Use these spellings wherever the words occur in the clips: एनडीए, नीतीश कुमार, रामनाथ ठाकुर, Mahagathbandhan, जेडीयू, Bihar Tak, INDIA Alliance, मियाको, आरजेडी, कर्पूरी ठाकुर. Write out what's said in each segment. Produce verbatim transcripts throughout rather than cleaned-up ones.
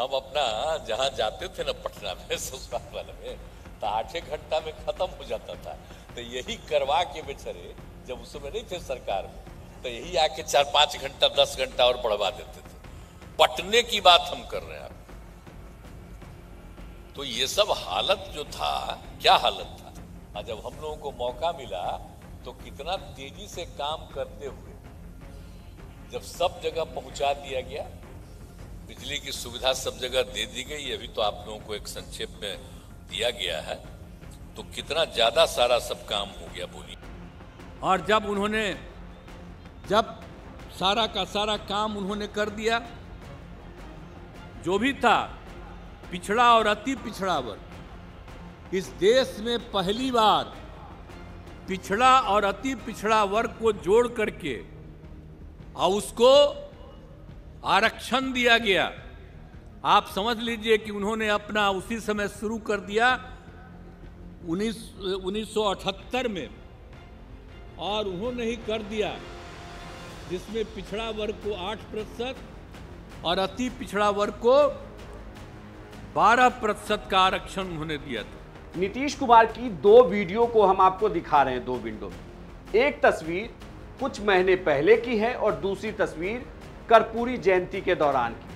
हम अपना जहाँ जाते थे ना पटना में ससुराल वाले में तो आठ एक घंटा में खत्म हो जाता था। तो यही करवा के बेचारे जब उस समय नहीं थे सरकार में तो यही आके चार पाँच घंटा दस घंटा और बढ़वा देते थे। पटने की बात हम कर रहे हैं आप। तो ये सब हालत जो था क्या हालत था। और जब हम लोगों को मौका मिला तो कितना तेजी से काम करते हुए जब सब जगह पहुंचा दिया गया, बिजली की सुविधा सब जगह दे दी गई। अभी तो आप लोगों को एक संक्षेप में दिया गया है तो कितना ज्यादा सारा सब काम हो गया बोलिए। और जब उन्होंने जब सारा का सारा काम उन्होंने कर दिया, जो भी था पिछड़ा और अति पिछड़ा वर्ग, इस देश में पहली बार पिछड़ा और अति पिछड़ा वर्ग को जोड़ करके और उसको आरक्षण दिया गया। आप समझ लीजिए कि उन्होंने अपना उसी समय शुरू कर दिया उन्नीस सौ अठहत्तर में, और उन्होंने ही कर दिया जिसमें पिछड़ा वर्ग को आठ प्रतिशत और अति पिछड़ा वर्ग को बारह प्रतिशत का आरक्षण उन्होंने दिया था। नीतीश कुमार की दो वीडियो को हम आपको दिखा रहे हैं, दो विंडो। एक तस्वीर कुछ महीने पहले की है और दूसरी तस्वीर कर्पूरी जयंती के दौरान की।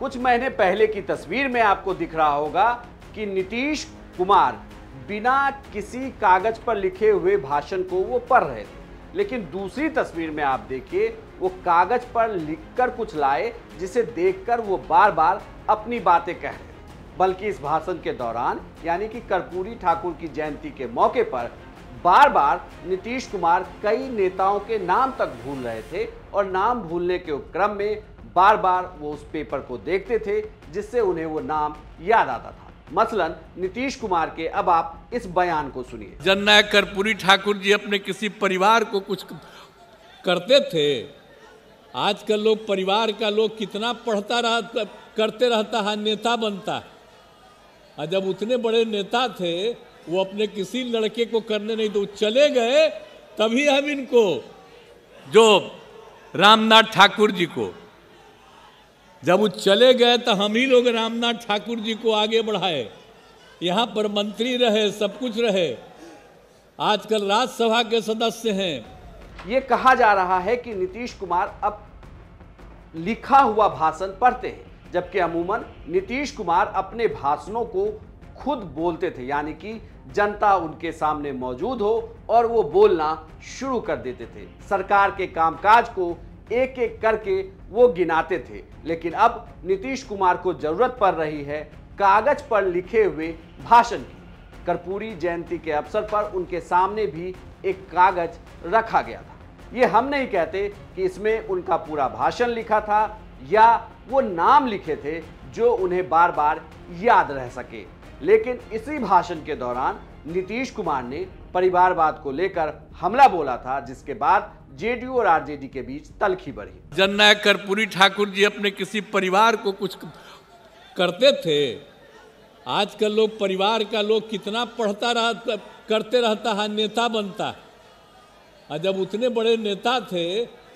कुछ महीने पहले की तस्वीर में आपको दिख रहा होगा कि नीतीश कुमार बिना किसी कागज पर लिखे हुए भाषण को वो पढ़ रहे थे, लेकिन दूसरी तस्वीर में आप देखिए वो कागज पर लिखकर कुछ लाए जिसे देखकर वो बार बार अपनी बातें कह रहे। बल्कि इस भाषण के दौरान यानी कि कर्पूरी ठाकुर की जयंती के मौके पर बार बार नीतीश कुमार कई नेताओं के नाम तक भूल रहे थे और नाम भूलने के उपक्रम में बार बार वो उस पेपर को देखते थे जिससे उन्हें वो नाम याद आता था। मसलन नीतीश कुमार के अब आप इस बयान को सुनिए। जननायक कर्पूरी ठाकुर जी अपने किसी परिवार को कुछ करते थे। आजकल लोग परिवार का लोग कितना पढ़ता रहा करते रहता है, नेता बनता है। और जब उतने बड़े नेता थे वो अपने किसी लड़के को करने नहीं दो, चले गए। तभी हम इनको जो रामनाथ ठाकुर जी को जब वो चले गए तो हम ही लोग रामनाथ ठाकुर जी को आगे बढ़ाए, यहाँ पर मंत्री रहे, सब कुछ रहे, आजकल राज्यसभा के सदस्य हैं। ये कहा जा रहा है कि नीतीश कुमार अब लिखा हुआ भाषण पढ़ते हैं, जबकि अमूमन नीतीश कुमार अपने भाषणों को खुद बोलते थे, यानी कि जनता उनके सामने मौजूद हो और वो बोलना शुरू कर देते थे। सरकार के कामकाज को एक एक करके वो गिनाते थे। लेकिन अब नीतीश कुमार को जरूरत पड़ रही है कागज पर लिखे हुए भाषण की। कर्पूरी जयंती के अवसर पर उनके सामने भी एक कागज रखा गया था। ये हम नहीं कहते कि इसमें उनका पूरा भाषण लिखा था या वो नाम लिखे थे जो उन्हें बार बार याद रह सके, लेकिन इसी भाषण के दौरान नीतीश कुमार ने परिवारवाद को लेकर हमला बोला था, जिसके बाद जेडीयू और आरजेडी के बीच तलखी बढ़ी। जननायक कर्पूरी ठाकुर जी अपने किसी परिवार को कुछ करते थे। आजकल लोग परिवार का लोग कितना पढ़ता रहा करते रहता है, नेता बनता है। और जब उतने बड़े नेता थे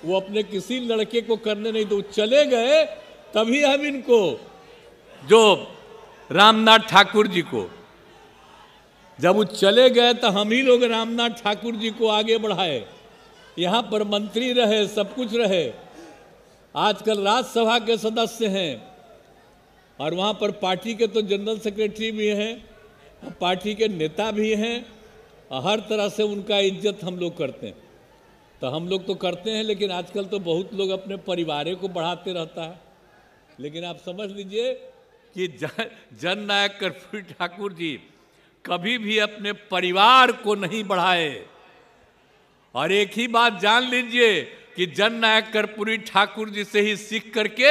वो अपने किसी लड़के को करने नहीं दो, चले गए। तभी हम इनको जो रामनाथ ठाकुर जी को जब वो चले गए तो हम ही लोग रामनाथ ठाकुर जी को आगे बढ़ाए, यहाँ पर मंत्री रहे, सब कुछ रहे, आजकल राज्यसभा के सदस्य हैं और वहाँ पर पार्टी के तो जनरल सेक्रेटरी भी हैं, पार्टी के नेता भी हैं। हर तरह से उनका इज्जत हम लोग करते हैं। तो हम लोग तो करते हैं, लेकिन आजकल तो बहुत लोग अपने परिवार को बढ़ाते रहता है। लेकिन आप समझ लीजिए कि जननायक कर्पूरी ठाकुर जी कभी भी अपने परिवार को नहीं बढ़ाए। और एक ही बात जान लीजिए कि जननायक कर्पूरी ठाकुर जी से ही सीख करके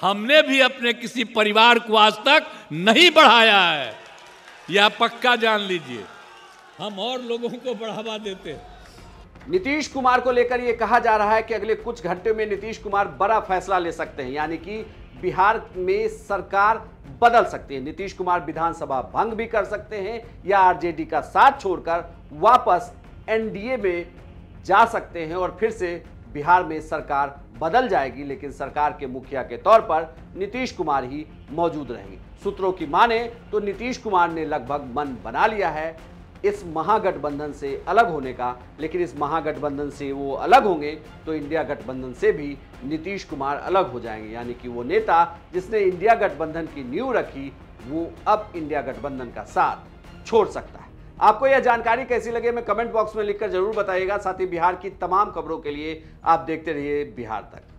हमने भी अपने किसी परिवार को आज तक नहीं बढ़ाया है, यह पक्का जान लीजिए। हम और लोगों को बढ़ावा देते हैं। नीतीश कुमार को लेकर यह कहा जा रहा है कि अगले कुछ घंटे में नीतीश कुमार बड़ा फैसला ले सकते हैं, यानी कि बिहार में सरकार बदल सकती है। नीतीश कुमार विधानसभा भंग भी कर सकते हैं या आरजेडी का साथ छोड़कर वापस एनडीए में जा सकते हैं और फिर से बिहार में सरकार बदल जाएगी, लेकिन सरकार के मुखिया के तौर पर नीतीश कुमार ही मौजूद रहेंगे। सूत्रों की माने तो नीतीश कुमार ने लगभग मन बना लिया है इस महागठबंधन से अलग होने का, लेकिन इस महागठबंधन से वो अलग होंगे तो इंडिया गठबंधन से भी नीतीश कुमार अलग हो जाएंगे। यानी कि वो नेता जिसने इंडिया गठबंधन की नींव रखी वो अब इंडिया गठबंधन का साथ छोड़ सकता है। आपको यह जानकारी कैसी लगे मैं कमेंट बॉक्स में लिखकर जरूर बताइएगा। साथ ही बिहार की तमाम खबरों के लिए आप देखते रहिए बिहार तक।